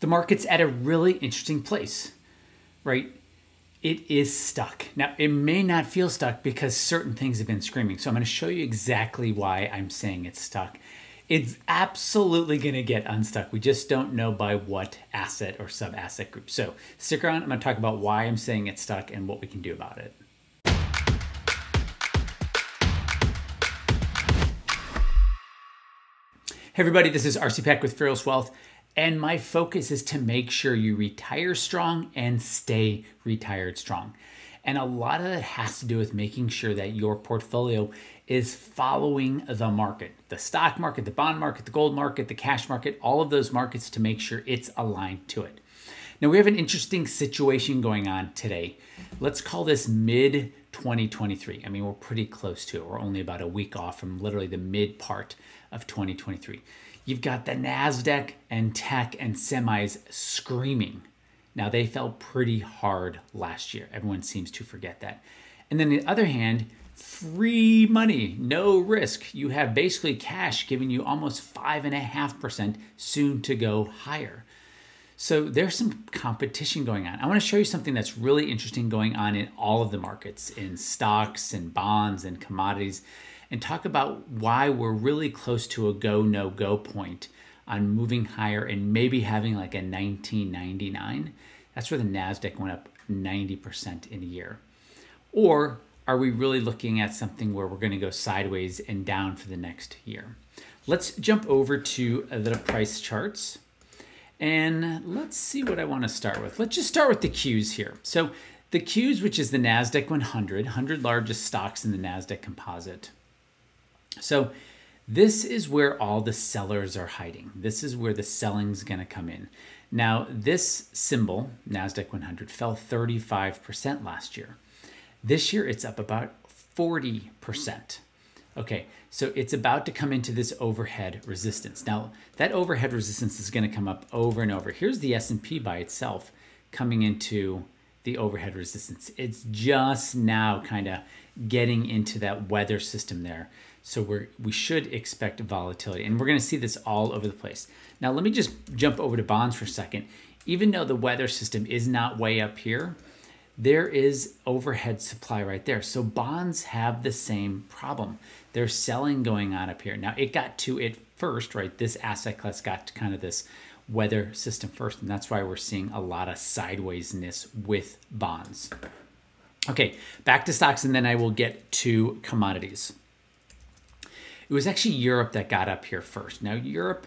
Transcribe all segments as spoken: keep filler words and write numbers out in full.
the market's at a really interesting place, right? It is stuck. Now, it may not feel stuck because certain things have been screaming. So I'm going to show you exactly why I'm saying it's stuck. It's absolutely going to get unstuck. We just don't know by what asset or sub-asset group. So stick around. I'm going to talk about why I'm saying it's stuck and what we can do about it. Hey everybody, this is R C Peck with Fearless Wealth, and my focus is to make sure you retire strong and stay retired strong. And a lot of that has to do with making sure that your portfolio is following the market, the stock market, the bond market, the gold market, the cash market, all of those markets, to make sure it's aligned to it. Now, we have an interesting situation going on today. Let's call this mid twenty twenty-three. I mean, we're pretty close to it. We're only about a week off from literally the mid part of twenty twenty-three. You've got the NASDAQ and tech and semis screaming. Now, they fell pretty hard last year. Everyone seems to forget that. And then on the other hand, free money, no risk. You have basically cash giving you almost five and a half percent, soon to go higher. So there's some competition going on. I want to show you something that's really interesting going on in all of the markets, in stocks and bonds and commodities, and talk about why we're really close to a go, no go point on moving higher and maybe having like a nineteen ninety-nine. That's where the NASDAQ went up ninety percent in a year. Or are we really looking at something where we're going to go sideways and down for the next year? Let's jump over to the price charts. And let's see what I want to start with. Let's just start with the Qs here. So the Qs, which is the NASDAQ one hundred, one hundred largest stocks in the NASDAQ composite. So this is where all the sellers are hiding. This is where the selling's going to come in. Now, this symbol, NASDAQ one hundred, fell thirty-five percent last year. This year, it's up about forty percent. Okay, so it's about to come into this overhead resistance. Now, that overhead resistance is going to come up over and over. Here's the S and P by itself coming into the overhead resistance. It's just now kind of getting into that weather system there. So we're, we should expect volatility. And we're going to see this all over the place. Now, let me just jump over to bonds for a second. Even though the weather system is not way up here, there is overhead supply right there. So bonds have the same problem. There's selling going on up here. Now, it got to it first, right? This asset class got to kind of this weather system first, and that's why we're seeing a lot of sidewaysness with bonds. Okay, back to stocks, and then I will get to commodities. It was actually Europe that got up here first. Now, Europe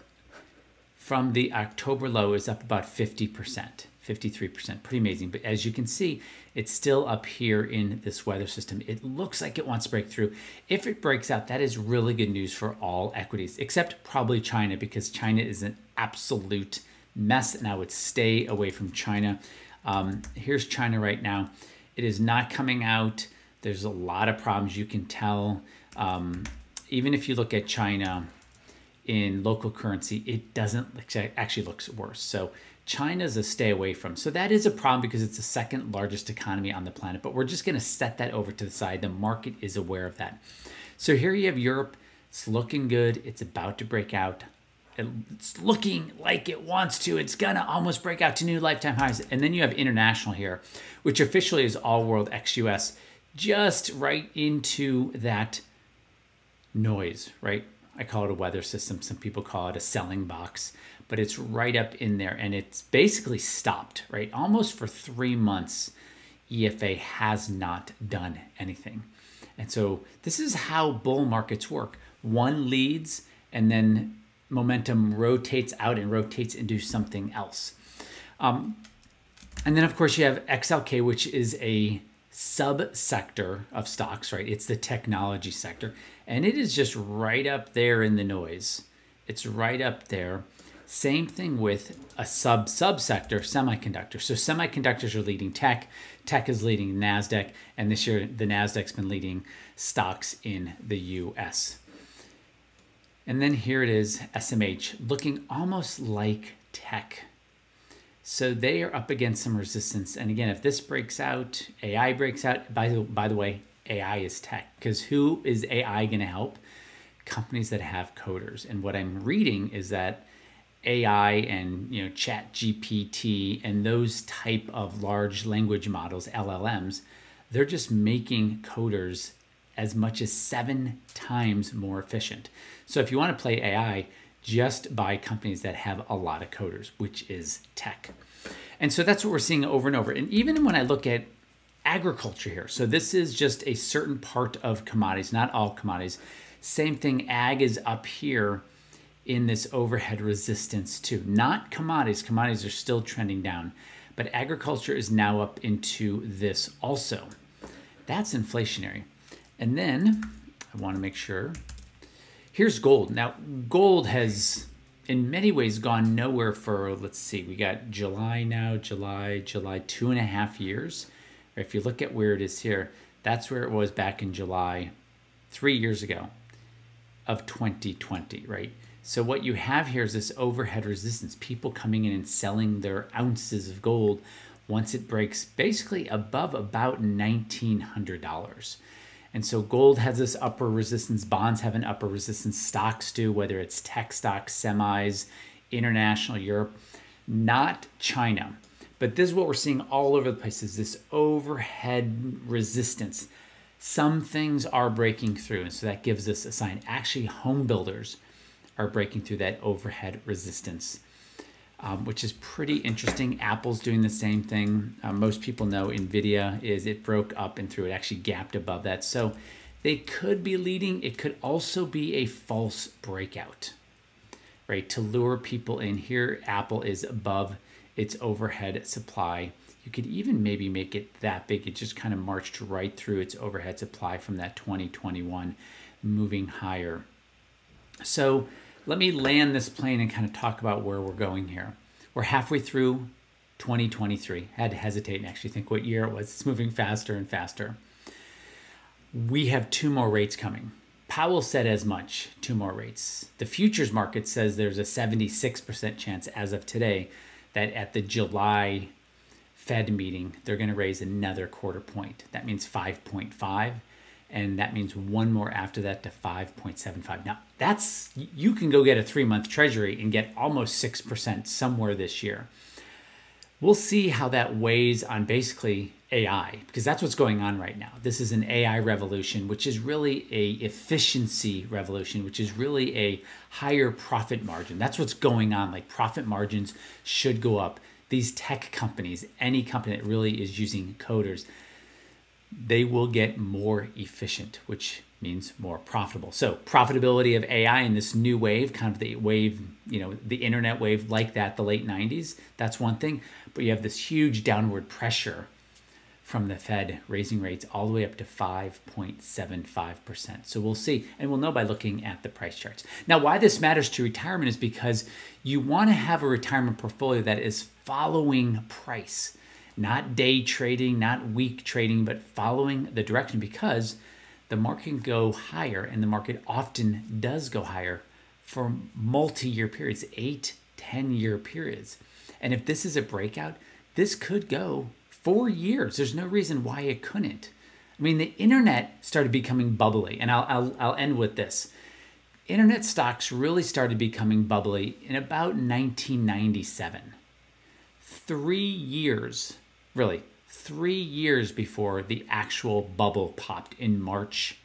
from the October low is up about fifty percent. fifty-three percent, pretty amazing. But as you can see, it's still up here in this weather system. It looks like it wants to break through. If it breaks out, that is really good news for all equities, except probably China, because China is an absolute mess, and I would stay away from China. Um, here's China right now. It is not coming out. There's a lot of problems, you can tell. Um, even if you look at China in local currency, it doesn't it actually looks worse. So China's a stay away from. So that is a problem because it's the second largest economy on the planet, but we're just going to set that over to the side. The market is aware of that. So here you have Europe. It's looking good. It's about to break out. It's looking like it wants to. It's going to almost break out to new lifetime highs. And then you have international here, which officially is all world ex U S, just right into that noise, right? I call it a weather system. Some people call it a selling box, but it's right up in there, and it's basically stopped, right? Almost for three months, E F A has not done anything. And so this is how bull markets work. One leads, and then momentum rotates out and rotates into something else. Um, and then, of course, you have X L K, which is a subsector of stocks, right? It's the technology sector, and it is just right up there in the noise. It's right up there. Same thing with a sub subsector, semiconductor. So semiconductors are leading tech, tech is leading NASDAQ, and this year the NASDAQ's been leading stocks in the U S. And then here it is, S M H, looking almost like tech. So they are up against some resistance. And again, if this breaks out, A I breaks out. By the, by the way, A I is tech, because who is A I going to help? Companies that have coders. And what I'm reading is that A I and, you know, Chat G P T and those type of large language models, L L Ms, they're just making coders as much as seven times more efficient. So if you want to play A I, just buy companies that have a lot of coders, which is tech. And so that's what we're seeing over and over. And even when I look at agriculture here, so this is just a certain part of commodities, not all commodities. Same thing, ag is up here in this overhead resistance too. Not commodities, commodities are still trending down, but agriculture is now up into this also. That's inflationary. And then I want to make sure, here's gold. Now gold has in many ways gone nowhere for, let's see, we got July now, July, July, two and a half years. Or if you look at where it is here, that's where it was back in July, three years ago of twenty twenty, right? So what you have here is this overhead resistance, people coming in and selling their ounces of gold once it breaks basically above about nineteen hundred dollars. And so gold has this upper resistance, bonds have an upper resistance, stocks do, whether it's tech stocks, semis, international, Europe, not China. But this is what we're seeing all over the place, is this overhead resistance. Some things are breaking through, and so that gives us a sign. Actually, home builders are breaking through that overhead resistance, um, which is pretty interesting. Apple's doing the same thing. Uh, most people know NVIDIA is, it broke up and through, it actually gapped above that. So they could be leading. It could also be a false breakout, right? To lure people in here, Apple is above its overhead supply. You could even maybe make it that big. It just kind of marched right through its overhead supply from that twenty twenty-one, moving higher. So let me land this plane and kind of talk about where we're going here. We're halfway through twenty twenty-three. I had to hesitate and actually think what year it was. It's moving faster and faster. We have two more rates coming. Powell said as much, two more rates. The futures market says there's a seventy-six percent chance as of today that at the July Fed meeting, they're going to raise another quarter point. That means five point five. And that means one more after that to five point seven five. Now, that's, you can go get a three-month treasury and get almost six percent somewhere this year. We'll see how that weighs on basically A I, because that's what's going on right now. This is an A I revolution, which is really a efficiency revolution, which is really a higher profit margin. That's what's going on. Like, profit margins should go up. These tech companies, any company that really is using coders, they will get more efficient, which means more profitable. So profitability of A I in this new wave, kind of the wave, you know, the internet wave like that, the late nineties, that's one thing. But you have this huge downward pressure from the Fed raising rates all the way up to five point seven five percent. So we'll see, and we'll know by looking at the price charts. Now, why this matters to retirement is because you want to have a retirement portfolio that is following price. Not day trading, not week trading, but following the direction, because the market can go higher, and the market often does go higher for multi-year periods, eight, ten-year periods. And if this is a breakout, this could go four years. There's no reason why it couldn't. I mean, the internet started becoming bubbly, and I'll, I'll, I'll end with this. Internet stocks really started becoming bubbly in about nineteen ninety-seven. Three years, really, three years before the actual bubble popped in March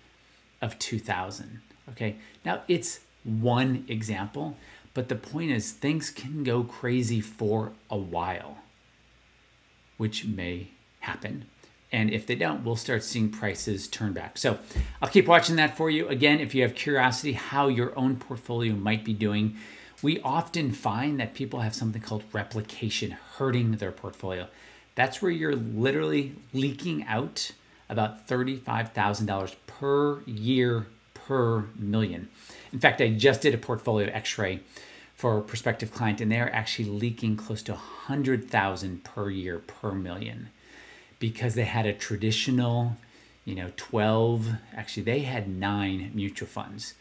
of two thousand, okay? Now, it's one example, but the point is things can go crazy for a while, which may happen. And if they don't, we'll start seeing prices turn back. So I'll keep watching that for you. Again, if you have curiosity how your own portfolio might be doing, we often find that people have something called replication, hurting their portfolio. That's where you're literally leaking out about thirty-five thousand dollars per year per million. In fact, I just did a portfolio x-ray for a prospective client, and they're actually leaking close to one hundred thousand dollars per year per million because they had a traditional, you know, twelve, actually they had nine mutual funds.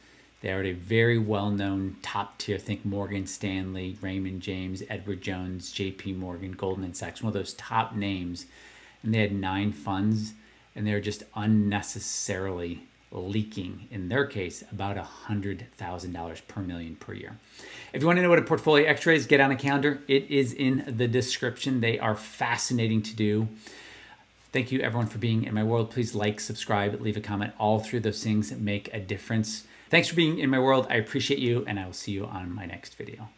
They are at a very well-known top tier, think Morgan Stanley, Raymond James, Edward Jones, J P Morgan, Goldman Sachs, one of those top names. And they had nine funds, and they're just unnecessarily leaking, in their case, about one hundred thousand dollars per million per year. If you want to know what a portfolio x-ray is, get on a calendar. It is in the description. They are fascinating to do. Thank you everyone for being in my world. Please like, subscribe, leave a comment. All three of those things make a difference. Thanks for being in my world. I appreciate you, and I will see you on my next video.